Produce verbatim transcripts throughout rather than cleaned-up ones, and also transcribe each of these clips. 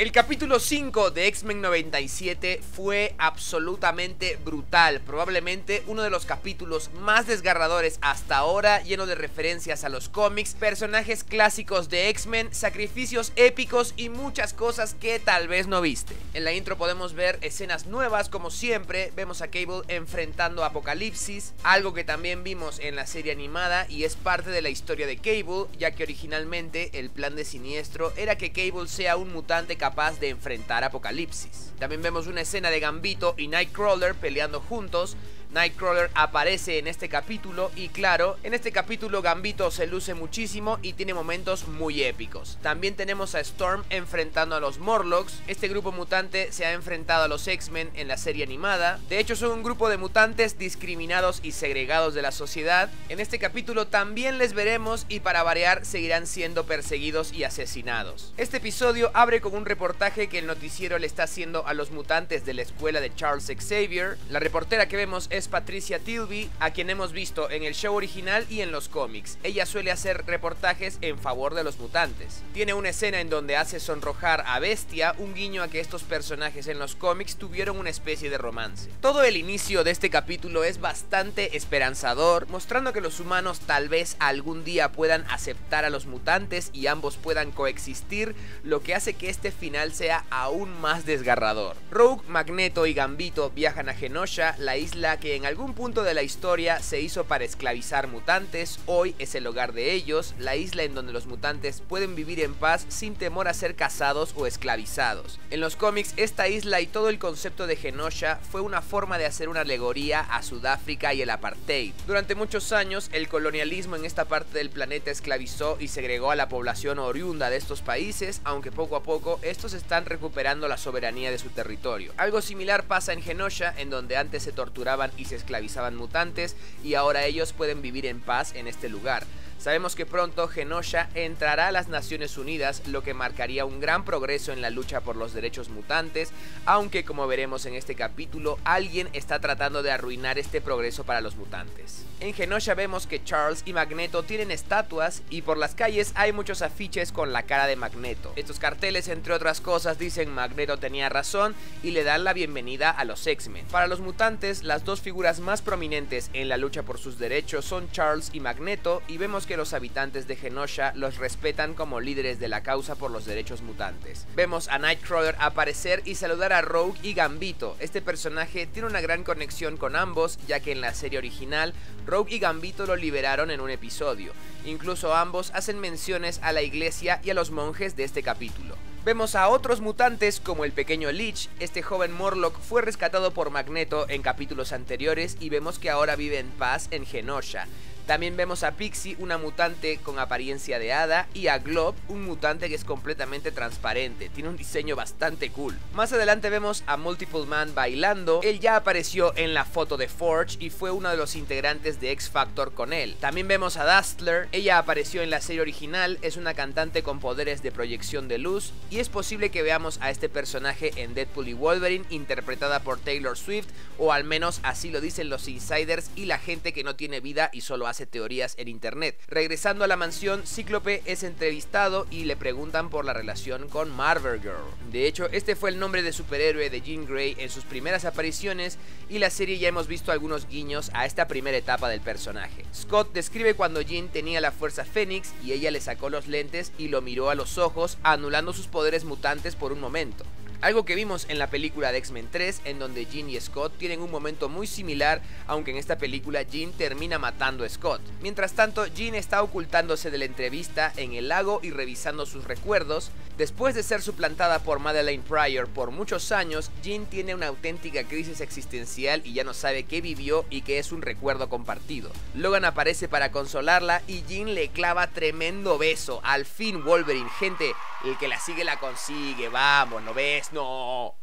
El capítulo cinco de X-Men noventa y siete fue absolutamente brutal, probablemente uno de los capítulos más desgarradores hasta ahora, lleno de referencias a los cómics, personajes clásicos de X-Men, sacrificios épicos y muchas cosas que tal vez no viste. En la intro podemos ver escenas nuevas, como siempre, vemos a Cable enfrentando a Apocalipsis, algo que también vimos en la serie animada y es parte de la historia de Cable, ya que originalmente el plan de Siniestro era que Cable sea un mutante capaz capaz de enfrentar Apocalipsis. También vemos una escena de Gambito y Nightcrawler peleando juntos. Nightcrawler aparece en este capítulo y claro, en este capítulo Gambito se luce muchísimo y tiene momentos muy épicos. También tenemos a Storm enfrentando a los Morlocks. Este grupo mutante se ha enfrentado a los X-Men en la serie animada. De hecho, son un grupo de mutantes discriminados y segregados de la sociedad. En este capítulo también les veremos y para variar seguirán siendo perseguidos y asesinados. Este episodio abre con un reportaje que el noticiero le está haciendo a los mutantes de la escuela de Charles Xavier. La reportera que vemos es Es Patricia Tilby, a quien hemos visto en el show original y en los cómics. Ella suele hacer reportajes en favor de los mutantes. Tiene una escena en donde hace sonrojar a Bestia, un guiño a que estos personajes en los cómics tuvieron una especie de romance. Todo el inicio de este capítulo es bastante esperanzador, mostrando que los humanos tal vez algún día puedan aceptar a los mutantes y ambos puedan coexistir, lo que hace que este final sea aún más desgarrador. Rogue, Magneto y Gambito viajan a Genosha, la isla que en algún punto de la historia se hizo para esclavizar mutantes. Hoy es el hogar de ellos, la isla en donde los mutantes pueden vivir en paz sin temor a ser cazados o esclavizados. En los cómics, esta isla y todo el concepto de Genosha fue una forma de hacer una alegoría a Sudáfrica y el apartheid. Durante muchos años, el colonialismo en esta parte del planeta esclavizó y segregó a la población oriunda de estos países, aunque poco a poco estos están recuperando la soberanía de su territorio. Algo similar pasa en Genosha, en donde antes se torturaban y se esclavizaban mutantes y ahora ellos pueden vivir en paz en este lugar. Sabemos que pronto Genosha entrará a las Naciones Unidas, lo que marcaría un gran progreso en la lucha por los derechos mutantes, aunque como veremos en este capítulo, alguien está tratando de arruinar este progreso para los mutantes. En Genosha vemos que Charles y Magneto tienen estatuas y por las calles hay muchos afiches con la cara de Magneto. Estos carteles, entre otras cosas, dicen Magneto tenía razón y le dan la bienvenida a los X-Men. Para los mutantes, las dos figuras más prominentes en la lucha por sus derechos son Charles y Magneto, y vemos que que los habitantes de Genosha los respetan como líderes de la causa por los derechos mutantes. Vemos a Nightcrawler aparecer y saludar a Rogue y Gambito. Este personaje tiene una gran conexión con ambos, ya que en la serie original Rogue y Gambito lo liberaron en un episodio. Incluso ambos hacen menciones a la iglesia y a los monjes de este capítulo. Vemos a otros mutantes como el pequeño Leech. Este joven Morlock fue rescatado por Magneto en capítulos anteriores y vemos que ahora vive en paz en Genosha. También vemos a Pixie, una mutante con apariencia de hada, y a Glob, un mutante que es completamente transparente, tiene un diseño bastante cool. Más adelante vemos a Multiple Man bailando, él ya apareció en la foto de Forge y fue uno de los integrantes de X-Factor con él. También vemos a Dazzler, ella apareció en la serie original, es una cantante con poderes de proyección de luz, y es posible que veamos a este personaje en Deadpool y Wolverine, interpretada por Taylor Swift, o al menos así lo dicen los insiders y la gente que no tiene vida y solo hace teorías en internet. Regresando a la mansión, Cíclope es entrevistado y le preguntan por la relación con Marvel Girl. De hecho, este fue el nombre de superhéroe de Jean Grey en sus primeras apariciones y la serie ya hemos visto algunos guiños a esta primera etapa del personaje. Scott describe cuando Jean tenía la fuerza Fénix y ella le sacó los lentes y lo miró a los ojos, anulando sus poderes mutantes por un momento. Algo que vimos en la película de X-Men tres, en donde Jean y Scott tienen un momento muy similar, aunque en esta película Jean termina matando a Scott. Mientras tanto, Jean está ocultándose de la entrevista en el lago y revisando sus recuerdos. Después de ser suplantada por Madelyne Pryor por muchos años, Jean tiene una auténtica crisis existencial y ya no sabe qué vivió y que es un recuerdo compartido. Logan aparece para consolarla y Jean le clava tremendo beso. Al fin, Wolverine, gente, el que la sigue la consigue, vamos, ¿no ves? No.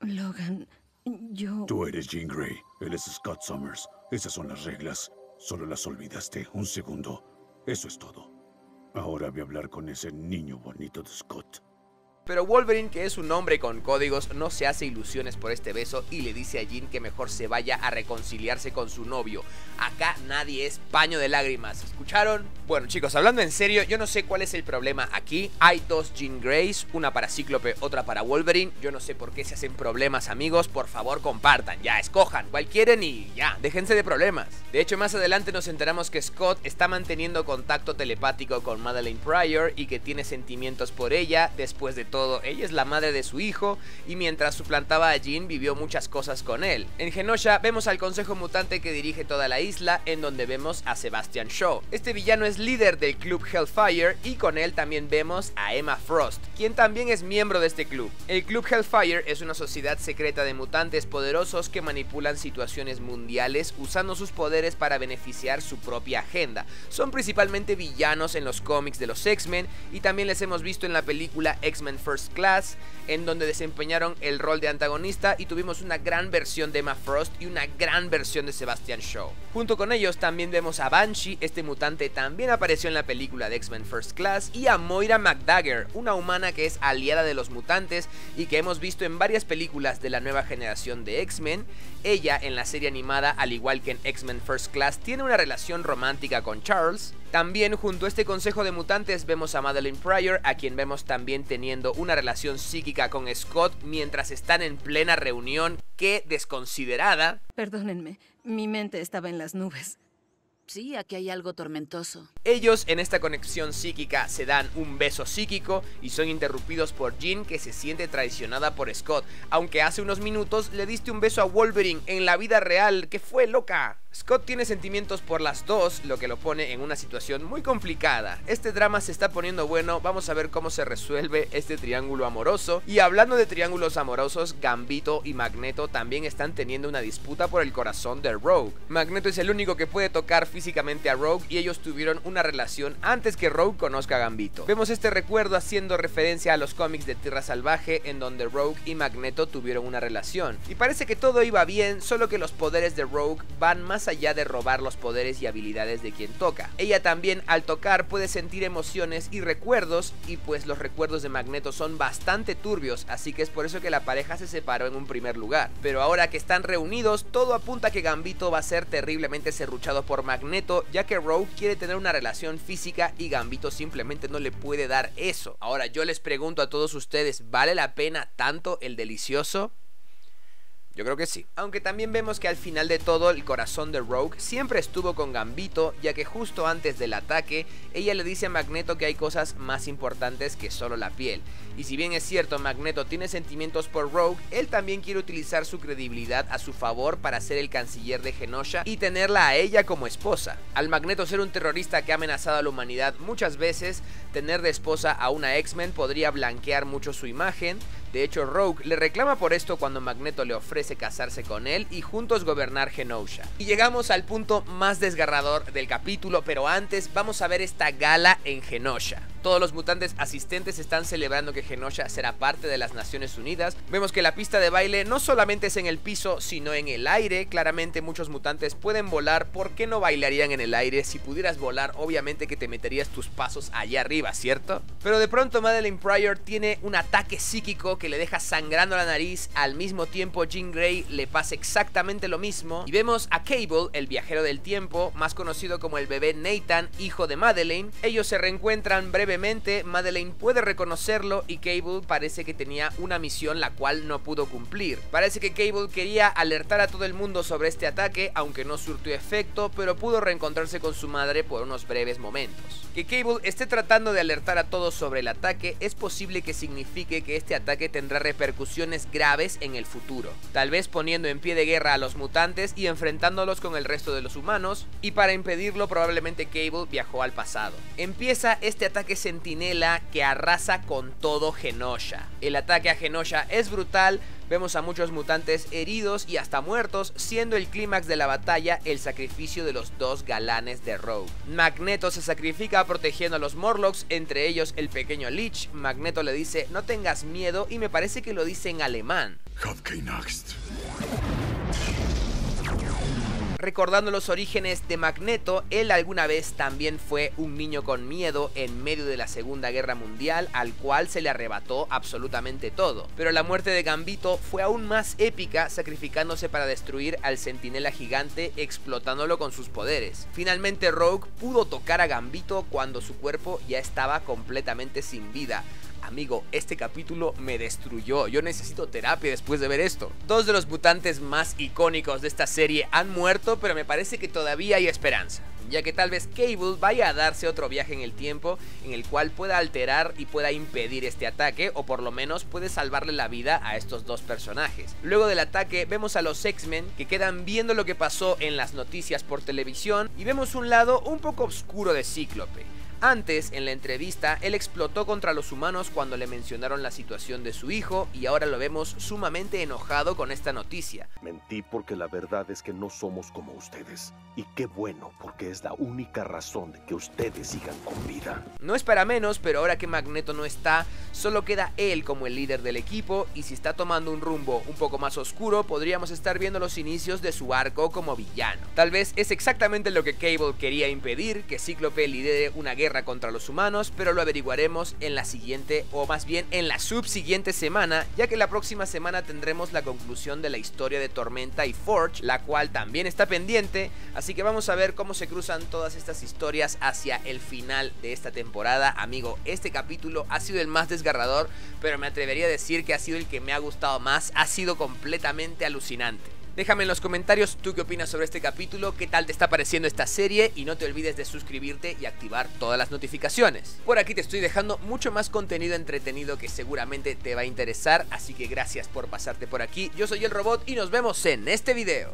Logan, yo... Tú eres Jean Grey, él es Scott Summers. Esas son las reglas. Solo las olvidaste un segundo. Eso es todo. Ahora voy a hablar con ese niño bonito de Scott. Pero Wolverine, que es un hombre con códigos, no se hace ilusiones por este beso y le dice a Jean que mejor se vaya a reconciliarse con su novio. Acá nadie es paño de lágrimas, ¿escucharon? Bueno chicos, hablando en serio, yo no sé cuál es el problema aquí. Hay dos Jean Greys, una para Cíclope, otra para Wolverine. Yo no sé por qué se hacen problemas, amigos. Por favor compartan, ya, escojan cuál quieren y ya, déjense de problemas. De hecho, más adelante nos enteramos que Scott está manteniendo contacto telepático con Madelyne Pryor y que tiene sentimientos por ella. Después de todo, ella es la madre de su hijo y mientras suplantaba a Jean vivió muchas cosas con él. En Genosha vemos al Consejo Mutante que dirige toda la isla, en donde vemos a Sebastian Shaw. Este villano es líder del club Hellfire y con él también vemos a Emma Frost, quien también es miembro de este club. El club Hellfire es una sociedad secreta de mutantes poderosos que manipulan situaciones mundiales usando sus poderes para beneficiar su propia agenda. Son principalmente villanos en los cómics de los X-Men y también les hemos visto en la película X-Men First Class, en donde desempeñaron el rol de antagonista y tuvimos una gran versión de Emma Frost y una gran versión de Sebastian Shaw. Junto con ellos también vemos a Banshee, este mutante también apareció en la película de X-Men First Class, y a Moira MacDagger, una humana que es aliada de los mutantes y que hemos visto en varias películas de la nueva generación de X-Men. Ella en la serie animada, al igual que en X-Men First Class, tiene una relación romántica con Charles. También junto a este consejo de mutantes vemos a Madelyne Pryor, a quien vemos también teniendo una relación psíquica con Scott mientras están en plena reunión. ¡Qué desconsiderada! Perdónenme, mi mente estaba en las nubes. Sí, aquí hay algo tormentoso. Ellos en esta conexión psíquica se dan un beso psíquico y son interrumpidos por Jean, que se siente traicionada por Scott, aunque hace unos minutos le diste un beso a Wolverine en la vida real, que fue loca. Scott tiene sentimientos por las dos, lo que lo pone en una situación muy complicada. Este drama se está poniendo bueno, vamos a ver cómo se resuelve este triángulo amoroso. Y hablando de triángulos amorosos, Gambito y Magneto también están teniendo una disputa por el corazón de Rogue. Magneto es el único que puede tocar físicamente físicamente a Rogue y ellos tuvieron una relación antes que Rogue conozca a Gambito. Vemos este recuerdo haciendo referencia a los cómics de Tierra Salvaje, en donde Rogue y Magneto tuvieron una relación. Y parece que todo iba bien, solo que los poderes de Rogue van más allá de robar los poderes y habilidades de quien toca. Ella también, al tocar, puede sentir emociones y recuerdos, y pues los recuerdos de Magneto son bastante turbios, así que es por eso que la pareja se separó en un primer lugar. Pero ahora que están reunidos, todo apunta a que Gambito va a ser terriblemente serruchado por Magneto, ya que Rogue quiere tener una relación física y Gambito simplemente no le puede dar eso. Ahora yo les pregunto a todos ustedes, ¿vale la pena tanto el delicioso? Yo creo que sí. Aunque también vemos que al final de todo el corazón de Rogue siempre estuvo con Gambito, ya que justo antes del ataque ella le dice a Magneto que hay cosas más importantes que solo la piel. Y si bien es cierto, Magneto tiene sentimientos por Rogue, él también quiere utilizar su credibilidad a su favor para ser el canciller de Genosha y tenerla a ella como esposa. Al Magneto ser un terrorista que ha amenazado a la humanidad muchas veces, tener de esposa a una X-Men podría blanquear mucho su imagen. De hecho, Rogue le reclama por esto cuando Magneto le ofrece casarse con él y juntos gobernar Genosha. Y llegamos al punto más desgarrador del capítulo, pero antes vamos a ver esta gala en Genosha. Todos los mutantes asistentes están celebrando que Genosha será parte de las Naciones Unidas. Vemos que la pista de baile no solamente es en el piso, sino en el aire. Claramente muchos mutantes pueden volar, ¿por qué no bailarían en el aire? Si pudieras volar, obviamente que te meterías tus pasos allá arriba, ¿cierto? Pero de pronto Madelyne Pryor tiene un ataque psíquico que le deja sangrando la nariz. Al mismo tiempo, Jean Grey le pasa exactamente lo mismo. Y vemos a Cable, el viajero del tiempo, más conocido como el bebé Nathan, hijo de Madelyne. Ellos se reencuentran brevemente, Madelyne puede reconocerlo y Cable parece que tenía una misión la cual no pudo cumplir. Parece que Cable quería alertar a todo el mundo sobre este ataque, aunque no surtió efecto, pero pudo reencontrarse con su madre por unos breves momentos. Que Cable esté tratando de alertar a todos sobre el ataque es posible que signifique que este ataque tendrá repercusiones graves en el futuro, tal vez poniendo en pie de guerra a los mutantes y enfrentándolos con el resto de los humanos, y para impedirlo probablemente Cable viajó al pasado. Empieza este ataque centinela que arrasa con todo Genosha. El ataque a Genosha es brutal, vemos a muchos mutantes heridos y hasta muertos, siendo el clímax de la batalla el sacrificio de los dos galanes de Rogue. Magneto se sacrifica protegiendo a los Morlocks, entre ellos el pequeño Leech. Magneto le dice no tengas miedo y me parece que lo dice en alemán. Recordando los orígenes de Magneto, él alguna vez también fue un niño con miedo en medio de la Segunda Guerra Mundial, al cual se le arrebató absolutamente todo. Pero la muerte de Gambito fue aún más épica, sacrificándose para destruir al Centinela gigante, explotándolo con sus poderes. Finalmente Rogue pudo tocar a Gambito cuando su cuerpo ya estaba completamente sin vida. Amigo, este capítulo me destruyó, yo necesito terapia después de ver esto. Dos de los mutantes más icónicos de esta serie han muerto, pero me parece que todavía hay esperanza, ya que tal vez Cable vaya a darse otro viaje en el tiempo en el cual pueda alterar y pueda impedir este ataque, o por lo menos puede salvarle la vida a estos dos personajes. Luego del ataque vemos a los X-Men que quedan viendo lo que pasó en las noticias por televisión y vemos un lado un poco oscuro de Cíclope. Antes, en la entrevista, él explotó contra los humanos cuando le mencionaron la situación de su hijo y ahora lo vemos sumamente enojado con esta noticia. Mentí porque la verdad es que no somos como ustedes. Y qué bueno, porque es la única razón de que ustedes sigan con vida. No es para menos, pero ahora que Magneto no está, solo queda él como el líder del equipo, y si está tomando un rumbo un poco más oscuro, podríamos estar viendo los inicios de su arco como villano. Tal vez es exactamente lo que Cable quería impedir, que Cíclope lidere una guerra contra los humanos, pero lo averiguaremos en la siguiente, o más bien en la subsiguiente semana, ya que la próxima semana tendremos la conclusión de la historia de Tormenta y Forge, la cual también está pendiente, así que vamos a ver cómo se cruzan todas estas historias hacia el final de esta temporada. Amigo, este capítulo ha sido el más desgarrador, pero me atrevería a decir que ha sido el que me ha gustado más, ha sido completamente alucinante. Déjame en los comentarios tú qué opinas sobre este capítulo, qué tal te está pareciendo esta serie y no te olvides de suscribirte y activar todas las notificaciones. Por aquí te estoy dejando mucho más contenido entretenido que seguramente te va a interesar, así que gracias por pasarte por aquí. Yo soy el Robot y nos vemos en este video.